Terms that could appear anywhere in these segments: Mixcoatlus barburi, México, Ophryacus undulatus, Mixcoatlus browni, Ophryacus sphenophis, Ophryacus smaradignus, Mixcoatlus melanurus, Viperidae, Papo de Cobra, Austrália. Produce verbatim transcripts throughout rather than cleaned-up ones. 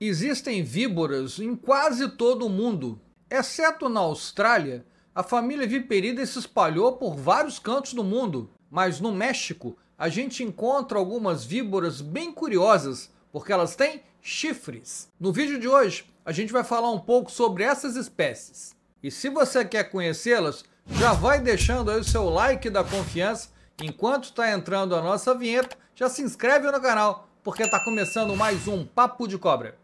Existem víboras em quase todo o mundo. Exceto na Austrália, a família Viperidae se espalhou por vários cantos do mundo. Mas no México, a gente encontra algumas víboras bem curiosas, porque elas têm chifres. No vídeo de hoje, a gente vai falar um pouco sobre essas espécies. E se você quer conhecê-las, já vai deixando aí o seu like da confiança. Enquanto está entrando a nossa vinheta, já se inscreve no canal, porque está começando mais um Papo de Cobra.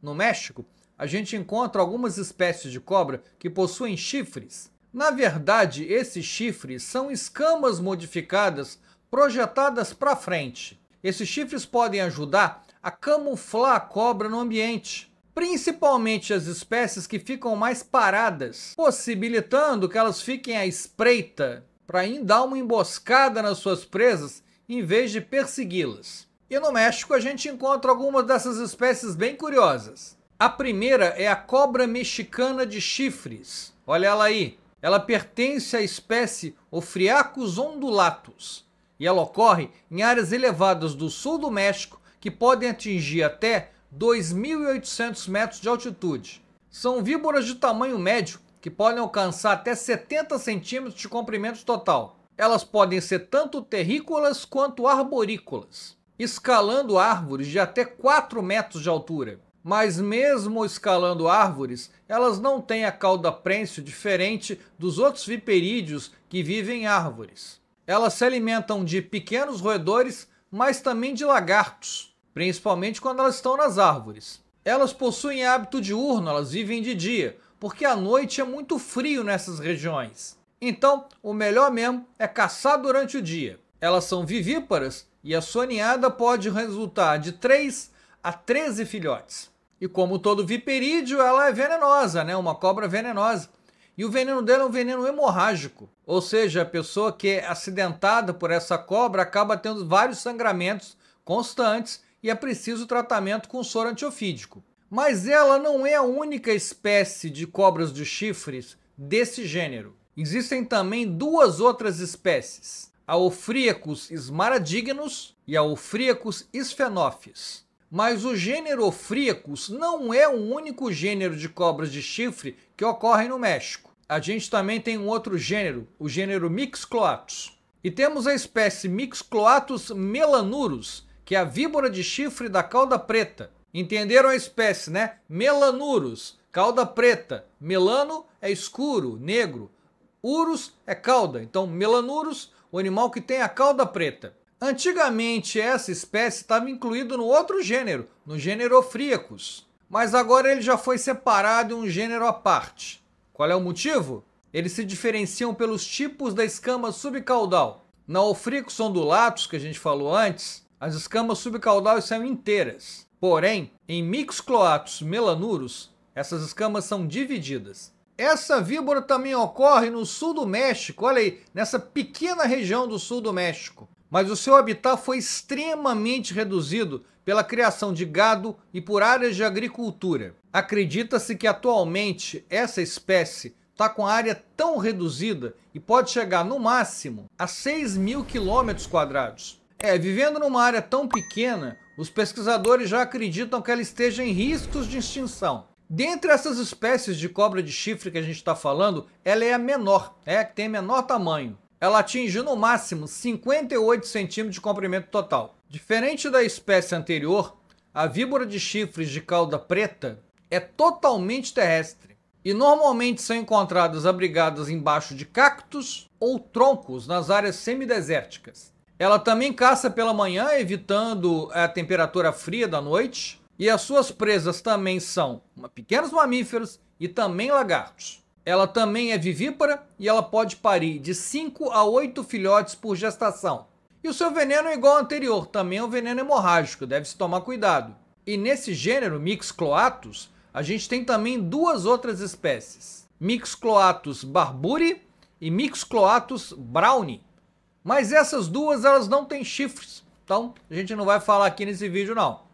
No México, a gente encontra algumas espécies de cobra que possuem chifres. Na verdade, esses chifres são escamas modificadas projetadas para frente. Esses chifres podem ajudar a camuflar a cobra no ambiente, principalmente as espécies que ficam mais paradas, possibilitando que elas fiquem à espreita para dar uma emboscada nas suas presas em vez de persegui-las. E no México a gente encontra algumas dessas espécies bem curiosas. A primeira é a cobra mexicana de chifres. Olha ela aí. Ela pertence à espécie Ophryacus undulatus e ela ocorre em áreas elevadas do sul do México que podem atingir até dois mil e oitocentos metros de altitude. São víboras de tamanho médio que podem alcançar até setenta centímetros de comprimento total. Elas podem ser tanto terrícolas quanto arborícolas, escalando árvores de até quatro metros de altura. Mas mesmo escalando árvores, elas não têm a cauda prênsil diferente dos outros viperídeos que vivem em árvores. Elas se alimentam de pequenos roedores, mas também de lagartos, principalmente quando elas estão nas árvores. Elas possuem hábito diurno, elas vivem de dia, porque à noite é muito frio nessas regiões. Então, o melhor mesmo é caçar durante o dia. Elas são vivíparas e a sua ninhada pode resultar de três a treze filhotes. E como todo viperídeo, ela é venenosa, né? Uma cobra venenosa. E o veneno dela é um veneno hemorrágico. Ou seja, a pessoa que é acidentada por essa cobra acaba tendo vários sangramentos constantes e é preciso tratamento com soro antiofídico. Mas ela não é a única espécie de cobras de chifres desse gênero. Existem também duas outras espécies, a Ophryacus smaradignus e a Ophryacus sphenophis. Mas o gênero Ophryacus não é o único gênero de cobras de chifre que ocorrem no México. A gente também tem um outro gênero, o gênero Mixcoatlus. E temos a espécie Mixcoatlus melanurus, que é a víbora de chifre da cauda preta. Entenderam a espécie, né? Melanurus, cauda preta. Melano é escuro, negro. Urus é cauda. Então, melanurus, o animal que tem a cauda preta. Antigamente, essa espécie estava incluída no outro gênero, no gênero Ophryacus. Mas agora ele já foi separado em um gênero à parte. Qual é o motivo? Eles se diferenciam pelos tipos da escama subcaudal. Na Ophryacus undulatus, que a gente falou antes, as escamas subcaudais são inteiras. Porém, em Mixcoatlus melanurus, essas escamas são divididas. Essa víbora também ocorre no sul do México, olha aí, nessa pequena região do sul do México. Mas o seu habitat foi extremamente reduzido pela criação de gado e por áreas de agricultura. Acredita-se que atualmente essa espécie está com a área tão reduzida e pode chegar no máximo a seis mil quilômetros quadrados. É, vivendo numa área tão pequena, os pesquisadores já acreditam que ela esteja em riscos de extinção. Dentre essas espécies de cobra de chifre que a gente está falando, ela é a menor, é a que tem menor tamanho. Ela atinge no máximo cinquenta e oito centímetros de comprimento total. Diferente da espécie anterior, a víbora de chifres de cauda preta é totalmente terrestre e normalmente são encontradas abrigadas embaixo de cactos ou troncos nas áreas semidesérticas. Ela também caça pela manhã, evitando a temperatura fria da noite, e as suas presas também são pequenos mamíferos e também lagartos. Ela também é vivípara e ela pode parir de cinco a oito filhotes por gestação. E o seu veneno é igual ao anterior, também é um veneno hemorrágico, deve-se tomar cuidado. E nesse gênero, Mixcoatlus, a gente tem também duas outras espécies, Mixcoatlus barburi e Mixcoatlus browni. Mas essas duas, elas não têm chifres, então a gente não vai falar aqui nesse vídeo não.